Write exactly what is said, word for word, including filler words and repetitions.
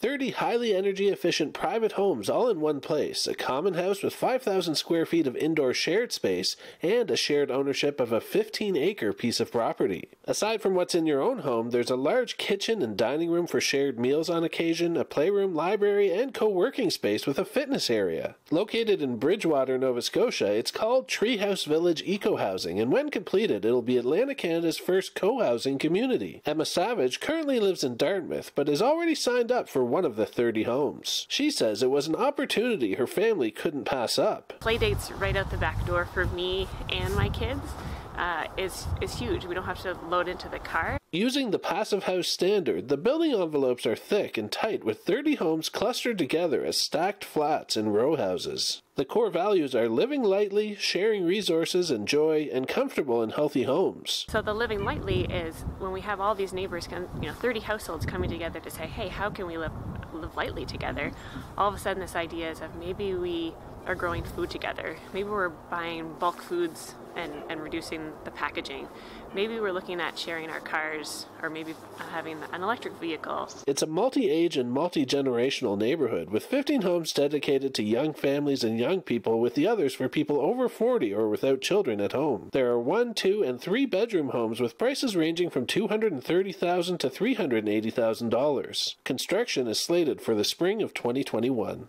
thirty highly energy efficient private homes all in one place, a common house with five thousand square feet of indoor shared space, and a shared ownership of a fifteen acre piece of property. Aside from what's in your own home, there's a large kitchen and dining room for shared meals on occasion, a playroom, library, and co-working space with a fitness area. Located in Bridgewater, Nova Scotia, it's called Treehouse Village Eco-Housing, and when completed, it'll be Atlantic Canada's first co-housing community. Emma Savage currently lives in Dartmouth, but is already signed up for one of the thirty homes. She says it was an opportunity her family couldn't pass up. Play dates right out the back door for me and my kids uh, is, is huge. We don't have to load into the car. Using the passive house standard, the building envelopes are thick and tight with thirty homes clustered together as stacked flats and row houses. The core values are living lightly, sharing resources and joy, and comfortable and healthy homes. So the living lightly is when we have all these neighbors, come, you know, thirty households coming together to say, hey, how can we live, live lightly together? All of a sudden this idea is of maybe we are growing food together. Maybe we're buying bulk foods and, and reducing the packaging. Maybe we're looking at sharing our cars, or maybe having an electric vehicle. It's a multi-age and multi-generational neighborhood with fifteen homes dedicated to young families and young people, with the others for people over forty or without children at home. There are one, two, and three bedroom homes with prices ranging from two hundred thirty thousand dollars to three hundred eighty thousand dollars. Construction is slated for the spring of twenty twenty-one.